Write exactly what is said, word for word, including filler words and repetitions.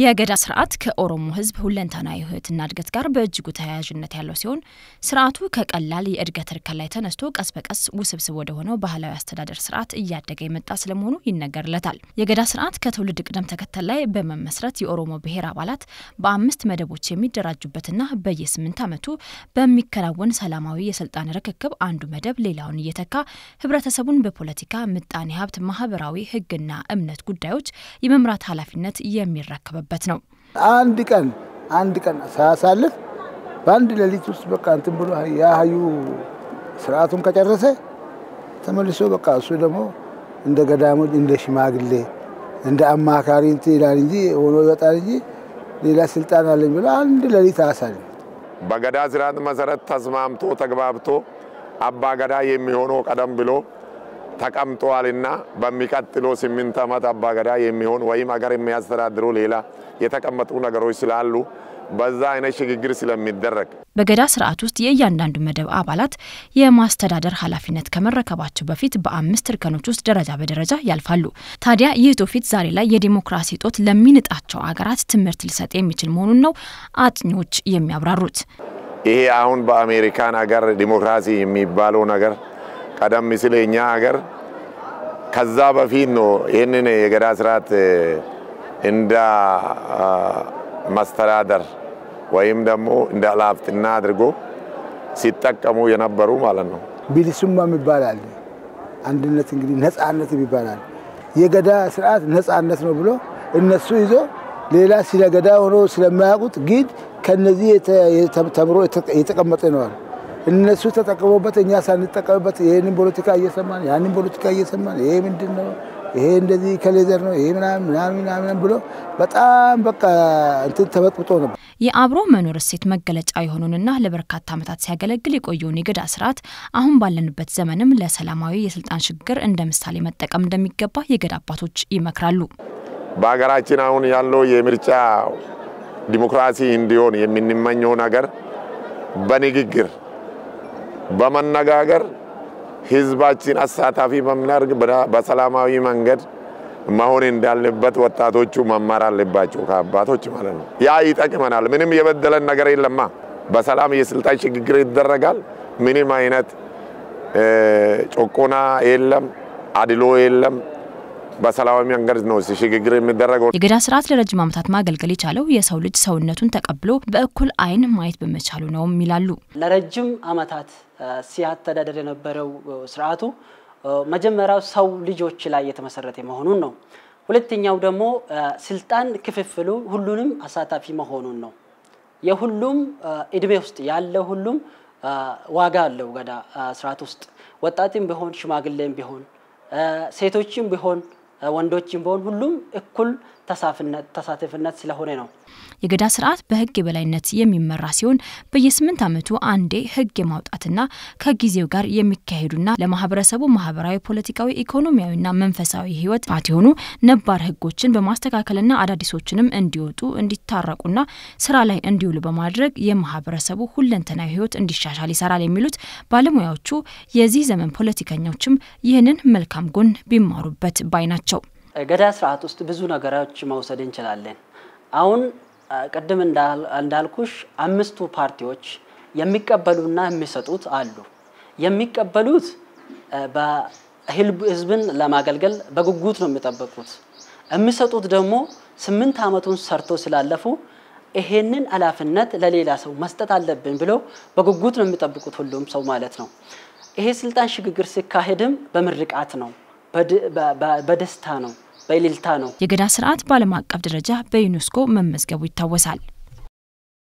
የገዳ ስርዓት ከኦሮሞ ህዝብ ሁለንተናዊ ህይወትና እድገት ጋር በእጅጉ ተያያዥነት ያለው ሲሆን ስርዓቱ ከቀላል የእድገት እርከን ላይ ተነስቶ ቀስ በቀስ ውስብስብ ወደ ሆነው ባህላዊ አስተዳደር ስርዓት እያደገ የመጣ ስለመሆኑ ይነገርለታል። የገዳ ስርዓት ከትውልድ ቅደም ተከተል ላይ በመመስረት የኦሮሞ ብሔር አባላት በአምስት መደቦች የሚደራጁበትና በየስምንት አመቱ በሚከናወን ሰላማዊ የስልጣን ርክክብ አንዱ መደብ ሌላውን እየተካ ህብረተሰቡን በፖለቲካ ምጣኔ ሀብት ማህበራዊ ህግና እምነት ጉዳዮች የመምራት ኃላፊነት የሚረከብ ነው። አንድ ቀን አንድ ቀን ሳያሳልፍ ባንድ ለሊት ውስጥ በቃ እንትን ብሎ ያዩ ስርዓቱን ከጨረሰ ተመልሶ በቃ እሱ ደግሞ እንደ ገዳሙት እንደ ሽማግሌ እንደ አማካሪ እንትላል እንጂ ሆኖ ይወጣል እንጂ ሌላ ስልጣን አለኝ ብሎ አንድ ለሊት አሳልፍ በገዳ ስርዓት መሰረት ተስማምቶ ተግባብቶ አባ ገዳ የሚሆነው ቀደም ብሎ ተቀምጧልና በሚቀጥሎ ስምንት አመት አባ ገዳ የሚሆን ወይም አገር የሚያስተዳድሩ ሌላ የተቀመጡ ነገሮች ስላሉ በዛ አይነት ሽግግር ስለሚደረግ በገዳ ስርዓት ውስጥ የእያንዳንዱ መደብ አባላት የማስተዳደር ኃላፊነት ከመረከባቸው በፊት በአምስት እርከኖች ውስጥ ደረጃ በደረጃ ያልፋሉ። ታዲያ ይህ ጦፊት ዛሬ ላይ የዲሞክራሲ ጦት ለሚንጣቸው አገራት ትምህርት ሊሰጥ የሚችል መሆኑን ነው አጥኚዎች የሚያብራሩት። ይሄ አሁን በአሜሪካን አገር ዲሞክራሲ የሚባለው ነገር ቀደም ምስለኛ አገር ከዛ በፊት ነው ይሄንን የገዳ ስርዓት እንደ ማስተዳደር ወይም ደግሞ እንደ ላፍትና አድርጎ ሲጠቀሙ የነበሩ ማለት ነው። ቢልሱማም ይባላል አንድነት እንግዲህ ነፃነት ይባላል። የገዳ ስርዓት ነፃነት ነው ብሎ እነሱ ይዞ ሌላ ስለገዳ ሆኖ ስለማያውቁት ግድ ከነዚህ ተተብሮ የተቀመጠ ነው። እነሱ ተጠቅመውበት እኛ ሳንጠቀምበት ይሄንን ፖለቲካ እየሰማን ያንን ፖለቲካ እየሰማን ይሄ ምንድነው ይሄ እንደዚህ ከሌዘር ነው ይሄ ምናምን ምናምን ምናምን ብሎ በጣም በቃ እንት ተበጥብጦ ነው። የአብሮ መኖር እሴት መገለጫ የሆኑንና ለበርካታ አመታት ሲያገለግል የቆየውን የገዳ ስርዓት አሁን ባለንበት ዘመንም ለሰላማዊ የስልጣን ሽግግር እንደምሳሌ መጠቀም እንደሚገባ የገዳ አባቶች ይመክራሉ። በአገራችን አሁን ያለው የምርጫ ዲሞክራሲ እንዲሆን የምንመኘው ነገር በንግግር በመነጋገር ህዝባችን አሳታፊ በመናርግ በሰላማዊ መንገድ ማሆን እንዳለበት ወጣቶቹ መማር አለባቸው ከአባቶች ማለት ነው። ያ ይጠቅመናል። ምንም የበደለን ነገር የለማ። በሰላም የስልጣን ሽግግር ይደረጋል። ምንም አይነት ጮቆና የለም፣ አድሎ የለም። በሰላማዊ መንገድ ነው ሲሽግግር የሚደረገው። የገዳ ስርዓት ለረጅም አመታት ማገልገል የቻለው የሰው ልጅ ሰውነቱን ተቀብሎ በእኩል አይን ማየት በመቻሉ ነው ሚላሉ። ለረጅም አመታት ሲያተዳደር የነበረው ስርዓቱ መጀመሪያው ሰው ልጆች ላይ የተመሰረተ መሆኑን ነው። ሁለተኛው ደግሞ ስልጣን ክፍፍሉ ሁሉንም አሳታፊ መሆኑን ነው። የሁሉም እድሜ ውስጥ ያለ ሁሉም ዋጋ አለው ገዳ ስርዓት ውስጥ ወጣትም ቢሆን ሽማግሌም ቢሆን ሴቶችም ቢሆን ወንዶችም ቢሆን ሁሉም እኩል ተሳትፍነት ተሳትፍነት ስለሆነ ነው። የገዳ ስርዓት በህግ የበላይነት የሚመራ ሲሆን በየስምንት አመቱ አንዴ ህግ የማውጣትና ከጊዜው ጋር የሚካሄዱና ለማህበረሰቡ ማህበራዊ ፖለቲካዊ ኢኮኖሚያዊና መንፈሳዊ ህይወት አትሆኑ ነባር ህጎችን በማስተካከልና አዳዲሶችንም እንዲወጡ እንዲታረቁና ስራ ላይ እንዲውሉ በማድረግ የማህበረሰቡ ሁለንተናዊ ህይወት እንዲሻሻል ይሰራል የሚሉት ባለሙያዎቹ የዚህ ዘመን ፖለቲከኞችም ይህንን መልካም ጎን ቢማሩበት ባይናቸው። ገዳ ስርዓት ውስጥ ብዙ ነገሮች መውሰድ እንችላለን። አሁን ቀደም እንዳልኩሽ አምስቱ ፓርቲዎች የሚቀበሉና የሚሰጡት አሉ። የሚቀበሉት በህዝብን ለማገልገል በጉጉት ነው የሚጠብቁት። የሚሰጡት ደግሞ ስምንት አመቱን ሰርቶ ስላለፉ ይሄንን አላፍነት ለሌላ ሰው መስጠት አለብን ብሎ በጉጉት ነው የሚጠብቁት ሁሉም ሰው ማለት ነው። ይሄ ስልጣን ሽግግር ሲካሄድም በመርቃት ነው በደስታ ነው በእልልታ ነው። የገዳ ስርዓት ባለም አቀፍ ደረጃ በዩኔስኮ መመዝገቡ ይታወሳል።